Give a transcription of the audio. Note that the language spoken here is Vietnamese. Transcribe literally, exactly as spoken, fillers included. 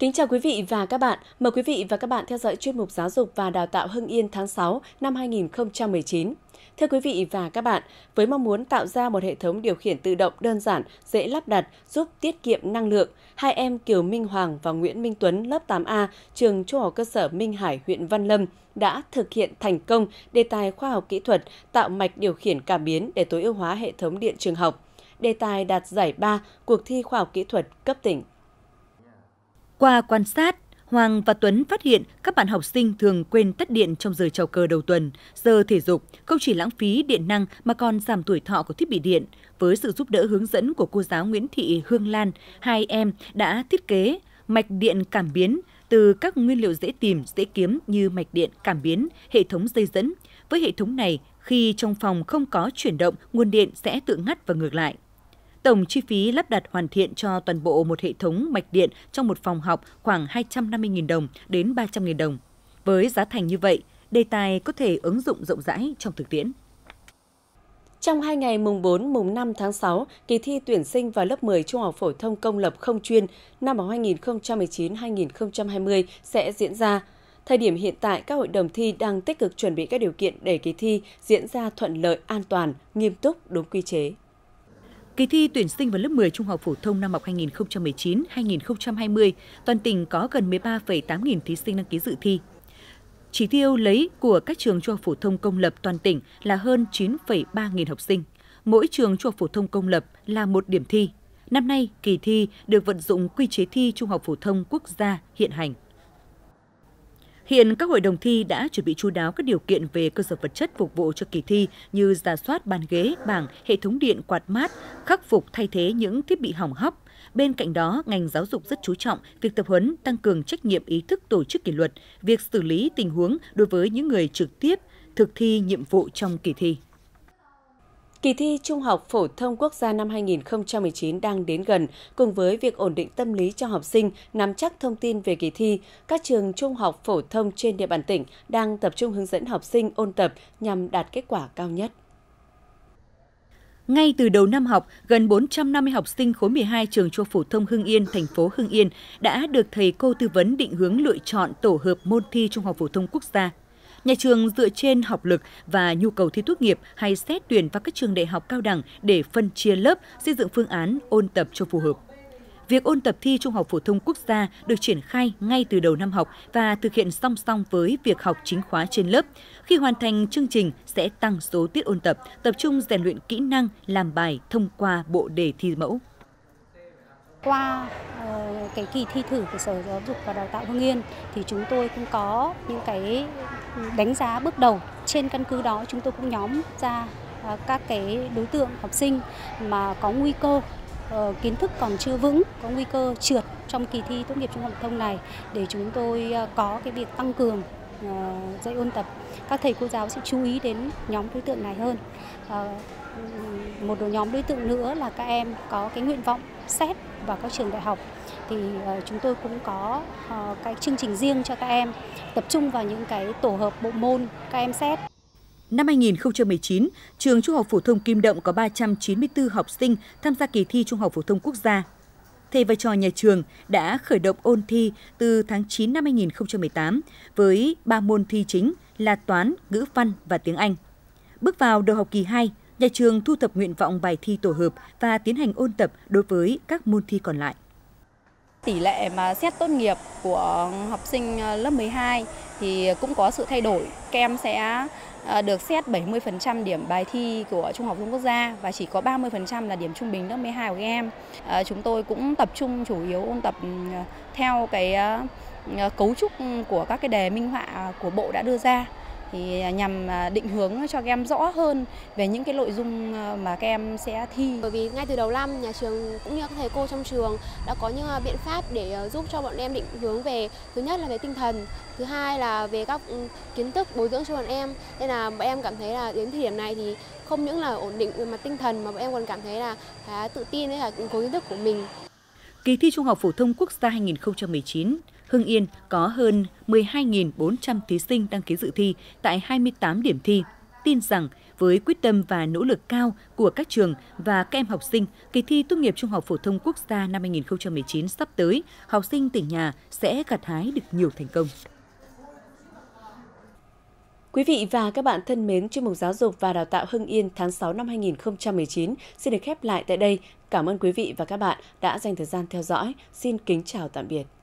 Kính chào quý vị và các bạn. Mời quý vị và các bạn theo dõi chuyên mục Giáo dục và Đào tạo Hưng Yên tháng sáu năm hai nghìn không trăm mười chín. Thưa quý vị và các bạn, với mong muốn tạo ra một hệ thống điều khiển tự động đơn giản, dễ lắp đặt, giúp tiết kiệm năng lượng, hai em Kiều Minh Hoàng và Nguyễn Minh Tuấn lớp tám A, trường Trung học cơ sở Minh Hải, huyện Văn Lâm đã thực hiện thành công đề tài khoa học kỹ thuật tạo mạch điều khiển cảm biến để tối ưu hóa hệ thống điện trường học. Đề tài đạt giải ba cuộc thi khoa học kỹ thuật cấp tỉnh. Qua quan sát, Hoàng và Tuấn phát hiện các bạn học sinh thường quên tắt điện trong giờ chào cờ đầu tuần, giờ thể dục, không chỉ lãng phí điện năng mà còn giảm tuổi thọ của thiết bị điện. Với sự giúp đỡ hướng dẫn của cô giáo Nguyễn Thị Hương Lan, hai em đã thiết kế mạch điện cảm biến từ các nguyên liệu dễ tìm, dễ kiếm như mạch điện cảm biến, hệ thống dây dẫn. Với hệ thống này, khi trong phòng không có chuyển động, nguồn điện sẽ tự ngắt và ngược lại. Tổng chi phí lắp đặt hoàn thiện cho toàn bộ một hệ thống mạch điện trong một phòng học khoảng hai trăm năm mươi nghìn đồng đến ba trăm nghìn đồng. Với giá thành như vậy, đề tài có thể ứng dụng rộng rãi trong thực tiễn. Trong hai ngày mùng bốn, mùng năm tháng sáu, kỳ thi tuyển sinh vào lớp mười Trung học phổ thông công lập không chuyên năm học hai nghìn không trăm mười chín hai nghìn không trăm hai mươi sẽ diễn ra. Thời điểm hiện tại, các hội đồng thi đang tích cực chuẩn bị các điều kiện để kỳ thi diễn ra thuận lợi, an toàn, nghiêm túc, đúng quy chế. Kỳ thi tuyển sinh vào lớp mười Trung học phổ thông năm học hai nghìn không trăm mười chín hai nghìn không trăm hai mươi, toàn tỉnh có gần mười ba phẩy tám nghìn thí sinh đăng ký dự thi. Chỉ tiêu lấy của các trường trung học phổ thông công lập toàn tỉnh là hơn chín phẩy ba nghìn học sinh. Mỗi trường trung học phổ thông công lập là một điểm thi. Năm nay, kỳ thi được vận dụng quy chế thi Trung học phổ thông quốc gia hiện hành. Hiện các hội đồng thi đã chuẩn bị chu đáo các điều kiện về cơ sở vật chất phục vụ cho kỳ thi như rà soát bàn ghế, bảng, hệ thống điện quạt mát, khắc phục thay thế những thiết bị hỏng hóc. Bên cạnh đó, ngành giáo dục rất chú trọng việc tập huấn tăng cường trách nhiệm ý thức tổ chức kỷ luật, việc xử lý tình huống đối với những người trực tiếp thực thi nhiệm vụ trong kỳ thi. Kỳ thi Trung học phổ thông quốc gia năm hai nghìn không trăm mười chín đang đến gần, cùng với việc ổn định tâm lý cho học sinh, nắm chắc thông tin về kỳ thi, các trường trung học phổ thông trên địa bàn tỉnh đang tập trung hướng dẫn học sinh ôn tập nhằm đạt kết quả cao nhất. Ngay từ đầu năm học, gần bốn trăm năm mươi học sinh khối mười hai trường Trung học phổ thông Hưng Yên, thành phố Hưng Yên đã được thầy cô tư vấn định hướng lựa chọn tổ hợp môn thi Trung học phổ thông quốc gia. Nhà trường dựa trên học lực và nhu cầu thi tốt nghiệp hay xét tuyển vào các trường đại học cao đẳng để phân chia lớp, xây dựng phương án ôn tập cho phù hợp. Việc ôn tập thi Trung học phổ thông quốc gia được triển khai ngay từ đầu năm học và thực hiện song song với việc học chính khóa trên lớp. Khi hoàn thành chương trình sẽ tăng số tiết ôn tập, tập trung rèn luyện kỹ năng làm bài thông qua bộ đề thi mẫu. Qua uh, cái kỳ thi thử của Sở Giáo dục và Đào tạo Hưng Yên thì chúng tôi cũng có những cái đánh giá bước đầu. Trên căn cứ đó chúng tôi cũng nhóm ra uh, các cái đối tượng học sinh mà có nguy cơ uh, kiến thức còn chưa vững, có nguy cơ trượt trong kỳ thi tốt nghiệp trung học phổ thông này để chúng tôi uh, có cái việc tăng cường uh, dạy ôn tập. Các thầy cô giáo sẽ chú ý đến nhóm đối tượng này hơn. Uh, Một nhóm đối tượng nữa là các em có cái nguyện vọng xét vào các trường đại học thì chúng tôi cũng có cái chương trình riêng cho các em tập trung vào những cái tổ hợp bộ môn các em xét. Năm hai nghìn không trăm mười chín, trường Trung học phổ thông Kim Động có ba trăm chín mươi tư học sinh tham gia kỳ thi Trung học phổ thông quốc gia. Thầy và trò nhà trường đã khởi động ôn thi từ tháng chín năm hai nghìn không trăm mười tám với ba môn thi chính là toán, ngữ văn và tiếng Anh. Bước vào đầu học kỳ hai, nhà trường thu thập nguyện vọng bài thi tổ hợp và tiến hành ôn tập đối với các môn thi còn lại. Tỷ lệ mà xét tốt nghiệp của học sinh lớp mười hai thì cũng có sự thay đổi. Các em sẽ được xét bảy mươi phần trăm điểm bài thi của Trung học phổ thông quốc gia và chỉ có ba mươi phần trăm là điểm trung bình lớp mười hai của các em. Chúng tôi cũng tập trung chủ yếu ôn tập theo cái cấu trúc của các cái đề minh họa của bộ đã đưa ra, thì nhằm định hướng cho các em rõ hơn về những cái nội dung mà các em sẽ thi. Bởi vì ngay từ đầu năm, nhà trường cũng như các thầy cô trong trường đã có những biện pháp để giúp cho bọn em định hướng về, thứ nhất là về tinh thần, thứ hai là về các kiến thức bồi dưỡng cho bọn em. Nên là bọn em cảm thấy là đến thời điểm này thì không những là ổn định về mặt tinh thần mà bọn em còn cảm thấy là khá tự tin với cả cố kiến thức của mình. Kỳ thi Trung học phổ thông quốc gia hai nghìn không trăm mười chín, Hưng Yên có hơn mười hai nghìn bốn trăm thí sinh đăng ký dự thi tại hai mươi tám điểm thi. tin rằng với quyết tâm và nỗ lực cao của các trường và các em học sinh, kỳ thi tốt nghiệp trung học phổ thông quốc gia năm hai nghìn không trăm mười chín sắp tới, học sinh tỉnh nhà sẽ gặt hái được nhiều thành công. Quý vị và các bạn thân mến, chuyên mục Giáo dục và Đào tạo Hưng Yên tháng sáu năm hai nghìn không trăm mười chín xin được khép lại tại đây. Cảm ơn quý vị và các bạn đã dành thời gian theo dõi. Xin kính chào tạm biệt.